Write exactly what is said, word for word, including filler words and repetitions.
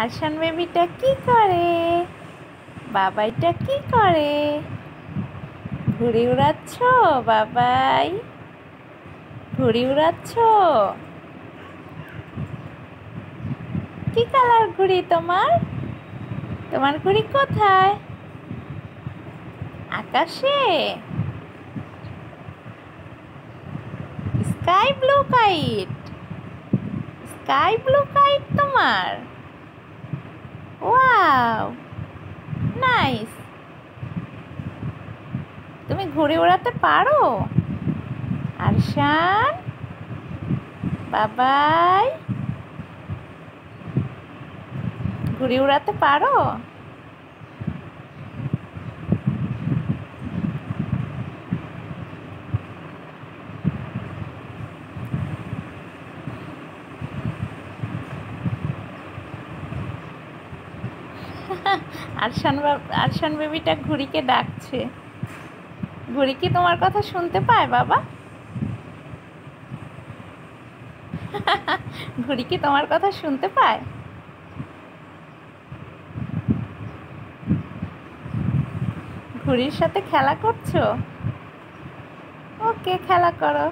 আরশান বেবিটা কি করে, বাবাইটা কি করে? ঘুড়ি উড়াচ্ছ বাবাই, ঘুড়ি উড়াচ্ছ? কি কালার ঘুড়ি তোমার? তোমার ঘুড়ি কোথায়? আকাশে? Sky blue kite, sky blue kite তোমার? Wow, nice. তুমি ঘুড়ি উড়াতে পারো আরশান? বাবাই ঘুড়ি উড়াতে পারো? আরশান আরশান বেবিটা ঘুড়িকে ডাকছে। ঘুড়ি কি তোমার কথা শুনতে পায় বাবা? ঘুড়ি কি তোমার কথা শুনতে পায়? ঘুড়ির সাথে খেলা করছো? ওকে, খেলা করো।